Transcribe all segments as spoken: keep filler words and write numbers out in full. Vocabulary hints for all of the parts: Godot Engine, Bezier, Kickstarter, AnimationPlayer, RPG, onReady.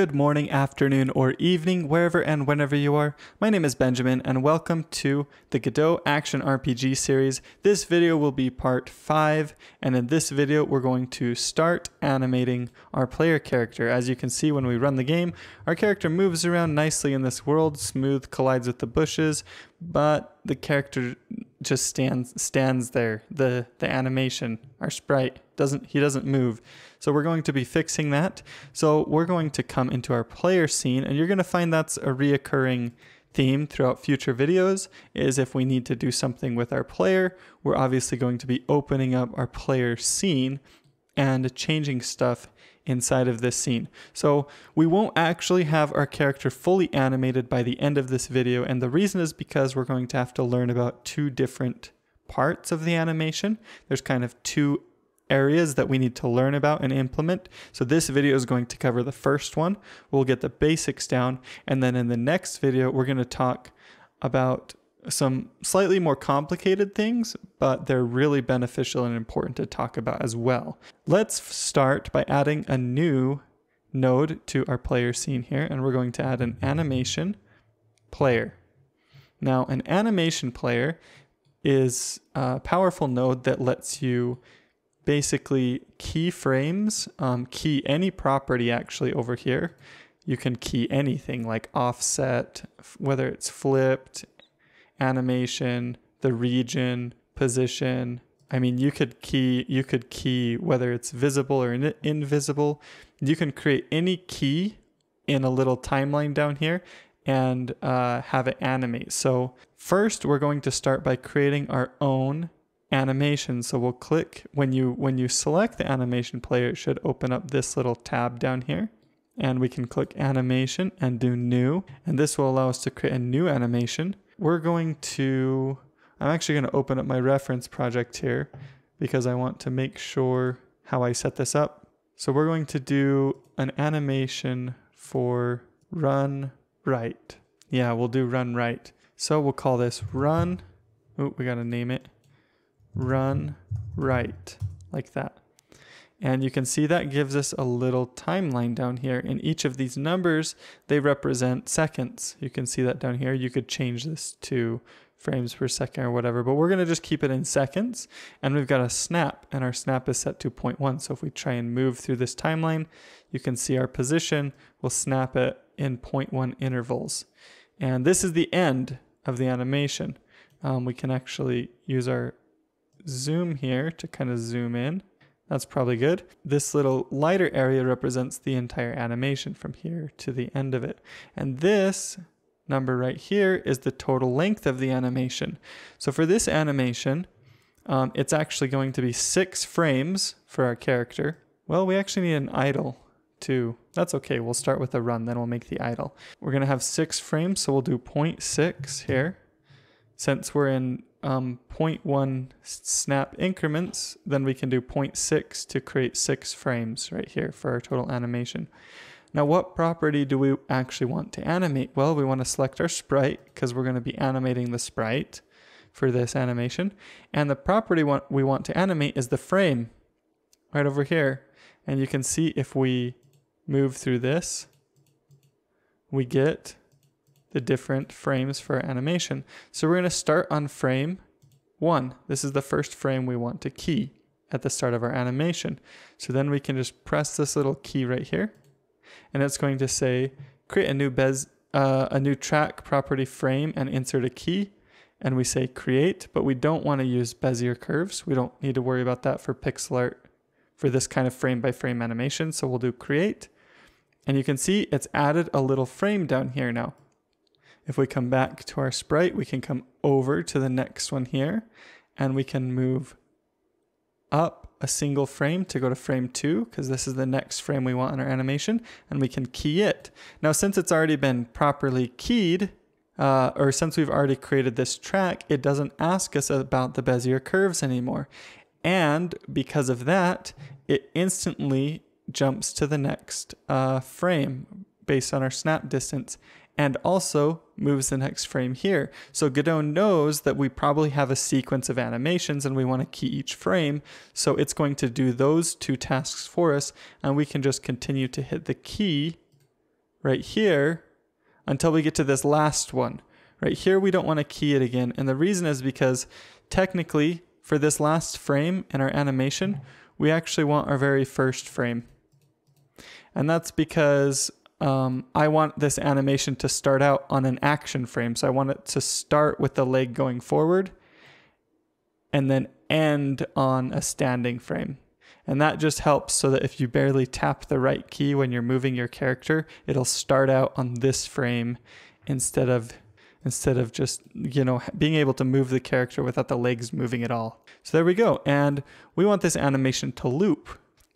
Good morning, afternoon, or evening, wherever and whenever you are. My name is Benjamin, and welcome to the Godot Action R P G series. This video will be part five, and in this video, we're going to start animating our player character. As you can see, when we run the game, our character moves around nicely in this world, smooth, collides with the bushes, but the character just stands stands there. The the animation, our sprite, doesn't he doesn't move. So we're going to be fixing that. So we're going to come into our player scene, and you're going to find that's a reoccurring theme throughout future videos, is if we need to do something with our player, we're obviously going to be opening up our player scene and changing stuff inside of this scene. So we won't actually have our character fully animated by the end of this video, and the reason is because we're going to have to learn about two different parts of the animation. There's kind of two areas that we need to learn about and implement. So this video is going to cover the first one. We'll get the basics down, and then in the next video we're going to talk about some slightly more complicated things, but they're really beneficial and important to talk about as well. Let's start by adding a new node to our player scene here, and we're going to add an animation player. Now, an animation player is a powerful node that lets you basically keyframes, um, key any property actually over here. You can key anything like offset, whether it's flipped, animation, the region, position. I mean, you could key you could key whether it's visible or in invisible. You can create any key in a little timeline down here and uh, have it animate. So first, we're going to start by creating our own animation. So we'll click when you when you select the animation player, it should open up this little tab down here. And we can click animation and do new. And this will allow us to create a new animation. We're going to, I'm actually going to open up my reference project here because I want to make sure how I set this up. So we're going to do an animation for run right. Yeah, we'll do run right. So we'll call this run, oh, we got to name it, run right, like that. And you can see that gives us a little timeline down here. In each of these numbers, they represent seconds. You can see that down here. You could change this to frames per second or whatever, but we're gonna just keep it in seconds. And we've got a snap, and our snap is set to zero point one. So if we try and move through this timeline, you can see our position will snap it in zero point one intervals. And this is the end of the animation. Um, we can actually use our zoom here to kind of zoom in. That's probably good. This little lighter area represents the entire animation from here to the end of it. And this number right here is the total length of the animation. So for this animation, um, it's actually going to be six frames for our character. Well, we actually need an idle too. That's okay, we'll start with a run, then we'll make the idle. We're gonna have six frames, so we'll do zero point six here. Since we're in um, zero point one snap increments, then we can do zero point six to create six frames right here for our total animation. Now, what property do we actually want to animate? Well, we want to select our sprite because we're going to be animating the sprite for this animation. And the property we want to animate is the frame right over here. And you can see if we move through this, we get the different frames for our animation. So we're going to start on frame one. This is the first frame we want to key at the start of our animation. So then we can just press this little key right here, and it's going to say create a new bez uh, a new track property frame and insert a key. And we say create, but we don't want to use Bezier curves. We don't need to worry about that for pixel art for this kind of frame by frame animation. So we'll do create, and you can see it's added a little frame down here now. If we come back to our sprite, we can come over to the next one here, and we can move up a single frame to go to frame two, because this is the next frame we want in our animation, and we can key it. Now, since it's already been properly keyed, uh, or since we've already created this track, it doesn't ask us about the Bezier curves anymore. And because of that, it instantly jumps to the next uh, frame based on our snap distance, and also moves the next frame here. So Godot knows that we probably have a sequence of animations and we want to key each frame. So it's going to do those two tasks for us, and we can just continue to hit the key right here until we get to this last one. Right here, we don't want to key it again. And the reason is because technically for this last frame in our animation, we actually want our very first frame. And that's because um, I want this animation to start out on an action frame. So I want it to start with the leg going forward and then end on a standing frame. And that just helps so that if you barely tap the right key when you're moving your character, it'll start out on this frame instead of instead of just, you know, being able to move the character without the legs moving at all. So there we go. And we want this animation to loop.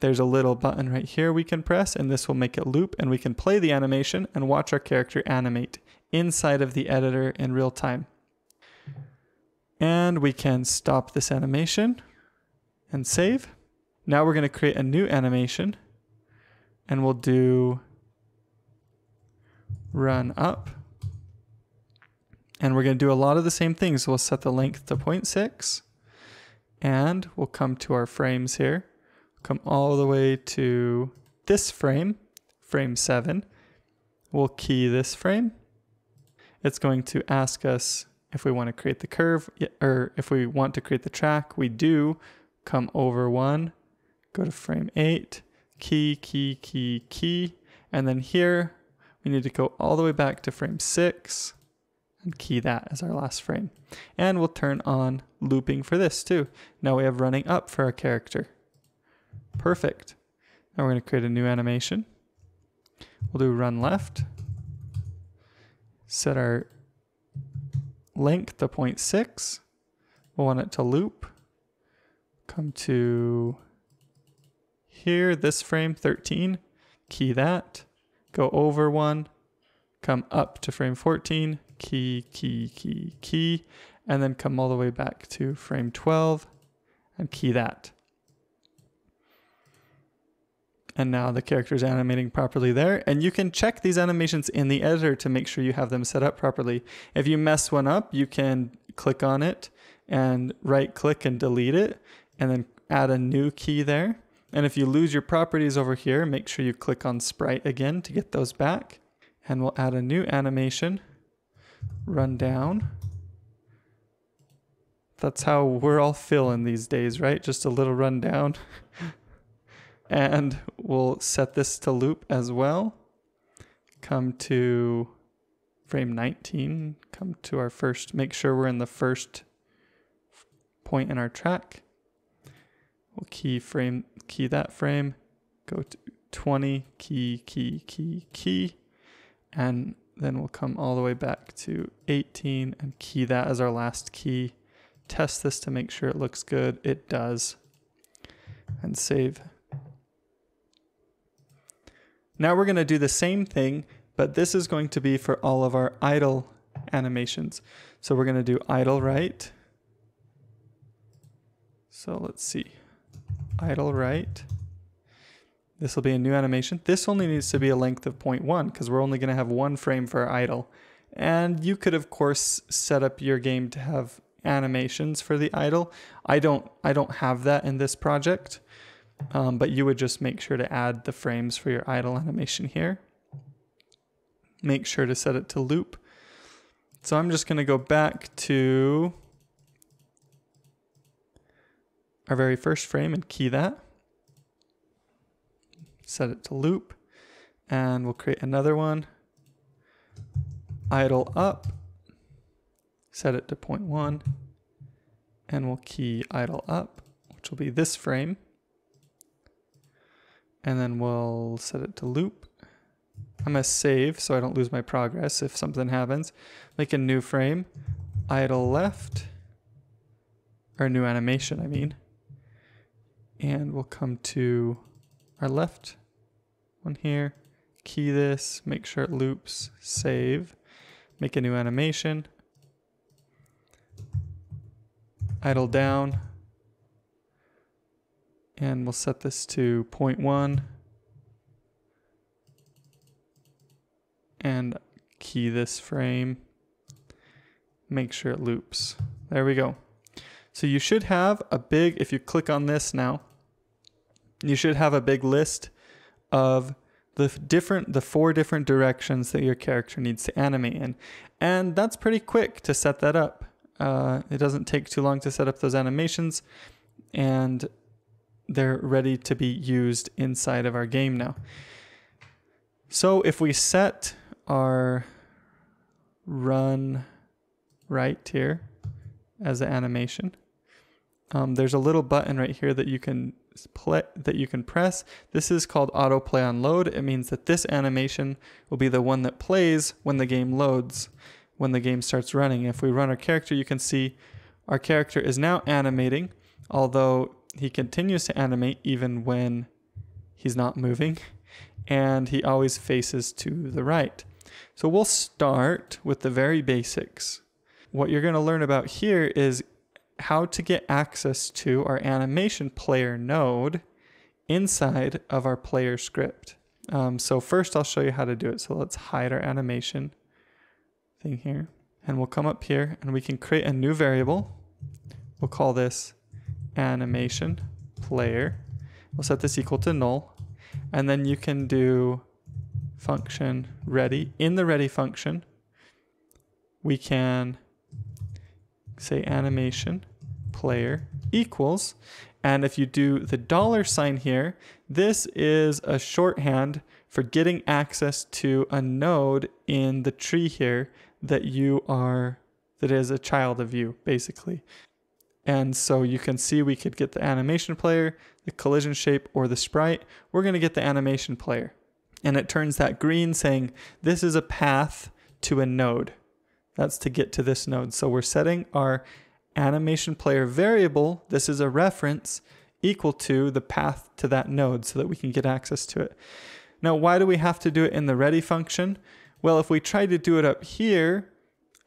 There's a little button right here we can press, and this will make it loop, and we can play the animation and watch our character animate inside of the editor in real time. And we can stop this animation and save. Now we're going to create a new animation, and we'll do run up. And we're going to do a lot of the same things. We'll set the length to zero point six, and we'll come to our frames here. Come all the way to this frame, frame seven. We'll key this frame. It's going to ask us if we want to create the curve, or if we want to create the track. We do. Come over one, go to frame eight, key, key, key, key. And then here, we need to go all the way back to frame six. And key that as our last frame. And we'll turn on looping for this too. Now we have running up for our character. Perfect. Now we're going to create a new animation. We'll do run left. Set our length to zero point six. We'll want it to loop. Come to here, this frame thirteen, key that, go over one, come up to frame fourteen, key, key, key, key, and then come all the way back to frame twelve and key that. And now the character is animating properly there. And you can check these animations in the editor to make sure you have them set up properly. If you mess one up, you can click on it and right click and delete it and then add a new key there. And if you lose your properties over here, make sure you click on sprite again to get those back. And we'll add a new animation. Run down. That's how we're all feeling these days, right? Just a little run down. And we'll set this to loop as well. Come to frame nineteen, come to our first, make sure we're in the first point in our track. We'll key frame, key that frame, go to twenty, key, key, key, key, and then we'll come all the way back to eighteen and key that as our last key. Test this to make sure it looks good. It does. And save. Now we're going to do the same thing, but this is going to be for all of our idle animations. So we're going to do idle right. So let's see. Idle right. This will be a new animation. This only needs to be a length of zero point one because we're only going to have one frame for our idle. And you could, of course, set up your game to have animations for the idle. I don't, I don't have that in this project, um, but you would just make sure to add the frames for your idle animation here. Make sure to set it to loop. So I'm just going to go back to our very first frame and key that. Set it to loop, and we'll create another one. Idle up, set it to zero point one, and we'll key idle up, which will be this frame. And then we'll set it to loop. I'm gonna save so I don't lose my progress if something happens. Make a new frame, idle left, or new animation, I mean. And we'll come to our left one here, key this, make sure it loops, save, make a new animation, idle down, and we'll set this to zero point one, and key this frame, make sure it loops. There we go. So you should have a big, if you click on this now, you should have a big list of the different the four different directions that your character needs to animate in. And that's pretty quick to set that up. Uh, it doesn't take too long to set up those animations, and they're ready to be used inside of our game now. So if we set our run right here as an animation, um, there's a little button right here that you can play, that you can press. This is called autoplay on load. It means that this animation will be the one that plays when the game loads, when the game starts running. If we run our character, you can see our character is now animating, although he continues to animate even when he's not moving, and he always faces to the right. So we'll start with the very basics. What you're going to learn about here is how to get access to our animation player node inside of our player script. Um, so first I'll show you how to do it. So let's hide our animation thing here, and we'll come up here and we can create a new variable. We'll call this animation player. We'll set this equal to null, and then you can do function ready. In the ready function, we can say animation player equals, and if you do the dollar sign here, this is a shorthand for getting access to a node in the tree here that you are, that is a child of you, basically. And so you can see we could get the animation player, the collision shape, or the sprite. We're going to get the animation player. And it turns that green saying this is a path to a node. That's to get to this node. So we're setting our animation player variable, this is a reference, equal to the path to that node so that we can get access to it. Now, why do we have to do it in the ready function? Well, if we try to do it up here,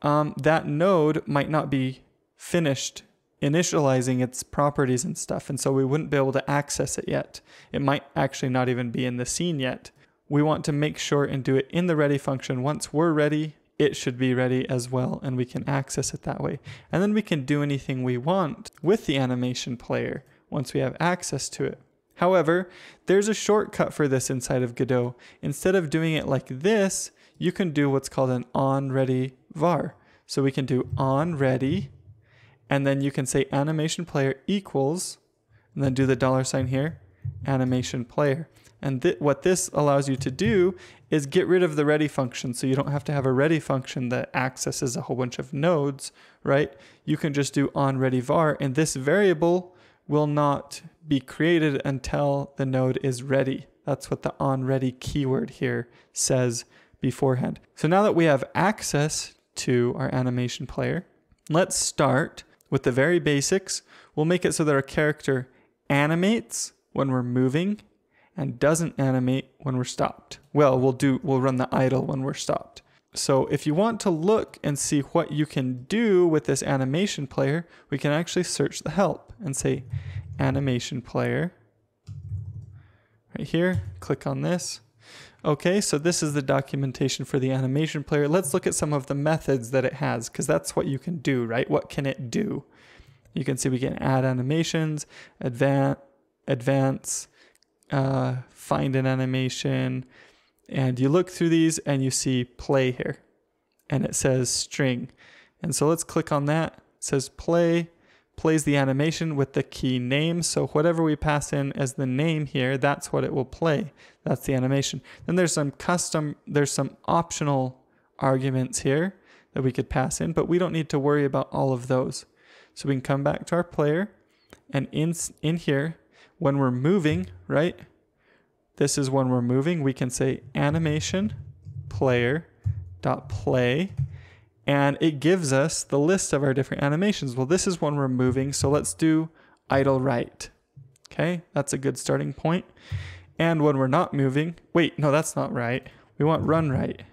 um, that node might not be finished initializing its properties and stuff, and so we wouldn't be able to access it yet. It might actually not even be in the scene yet. We want to make sure and do it in the ready function. Once we're ready, it should be ready as well, and we can access it that way. And then we can do anything we want with the animation player once we have access to it. However, there's a shortcut for this inside of Godot. Instead of doing it like this, you can do what's called an onReady var. So we can do onReady, and then you can say animation player equals, and then do the dollar sign here, animation player. And th what this allows you to do is get rid of the ready function, so you don't have to have a ready function that accesses a whole bunch of nodes, right? You can just do onReady var, and this variable will not be created until the node is ready. That's what the onReady keyword here says beforehand. So now that we have access to our animation player, let's start with the very basics. We'll make it so that our character animates when we're moving and doesn't animate when we're stopped. Well, we'll do we'll run the idle when we're stopped. So if you want to look and see what you can do with this animation player, we can actually search the help and say animation player right here, click on this. Okay, so this is the documentation for the animation player. Let's look at some of the methods that it has, because that's what you can do, right? What can it do? You can see we can add animations, advance, advance, Uh, find an animation, and you look through these and you see play here, and it says string, and so let's click on that. It says play, plays the animation with the key name, so whatever we pass in as the name here, that's what it will play. That's the animation. Then there's some custom, there's some optional arguments here that we could pass in, but we don't need to worry about all of those. So we can come back to our player, and in, in here, when we're moving, right? This is when we're moving. We can say animation player dot play, and it gives us the list of our different animations. Well, this is when we're moving, so let's do idle right. Okay, that's a good starting point. And when we're not moving, wait, no, that's not right. We want run right.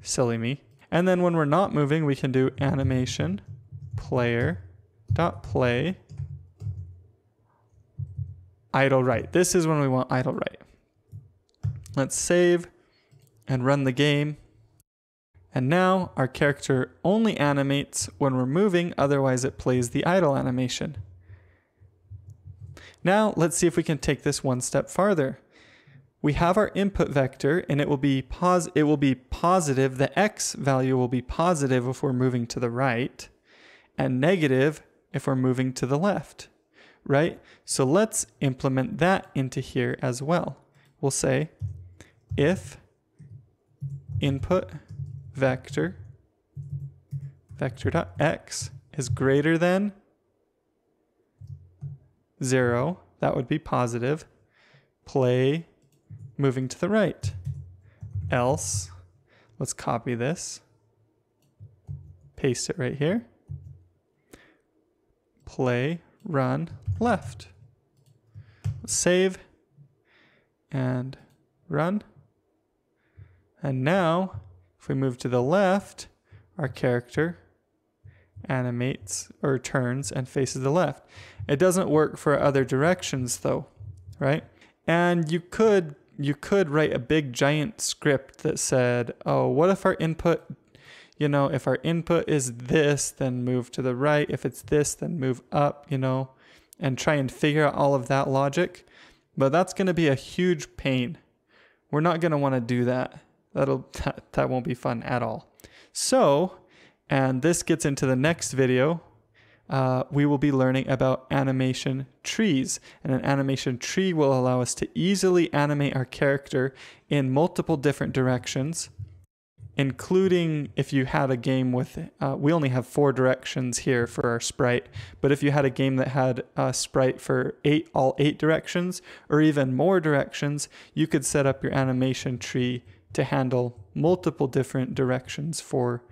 Silly me. And then when we're not moving, we can do animation player dot play idle right. This is when we want idle right. Let's save and run the game. And now our character only animates when we're moving, otherwise it plays the idle animation. Now let's see if we can take this one step farther. we have our input vector, and it will be pos it will be positive. The x value will be positive if we're moving to the right, and negative if we're moving to the left, right? So let's implement that into here as well. We'll say if input vector vector.x is greater than zero, that would be positive, play moving to the right. Else, let's copy this, paste it right here, play run left. Let's save and run. And now if we move to the left, our character animates or turns and faces the left. It doesn't work for other directions though, right? And you could you could write a big giant script that said, oh, what if our input, you know, if our input is this, then move to the right. If it's this, then move up, you know, and try and figure out all of that logic. But that's going to be a huge pain. We're not going to want to do that. That'll, that, that won't be fun at all. So, and this gets into the next video, uh, we will be learning about animation trees. And an animation tree will allow us to easily animate our character in multiple different directions, including if you had a game with, uh, we only have four directions here for our sprite, but if you had a game that had a sprite for eight, all eight directions, or even more directions, you could set up your animation tree to handle multiple different directions for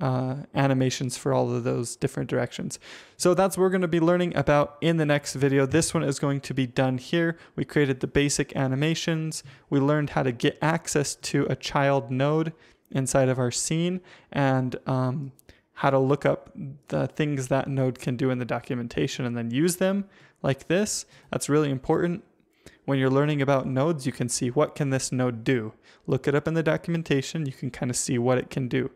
uh, animations for all of those different directions. So that's what we're going to be learning about in the next video. This one is going to be done here. We created the basic animations. We learned how to get access to a child node inside of our scene, and um, how to look up the things that node can do in the documentation and then use them like this. That's really important. When you're learning about nodes, you can see what can this node do. Look it up in the documentation, you can kind of see what it can do.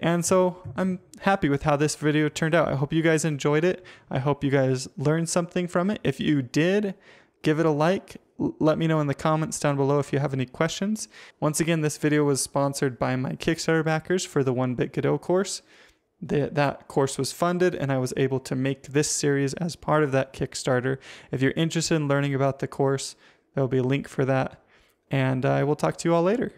And so I'm happy with how this video turned out. I hope you guys enjoyed it. I hope you guys learned something from it. If you did, give it a like. Let me know in the comments down below if you have any questions. Once again, this video was sponsored by my Kickstarter backers for the one bit Godot course. The, that course was funded, and I was able to make this series as part of that Kickstarter. If you're interested in learning about the course, there'll be a link for that. And I will talk to you all later.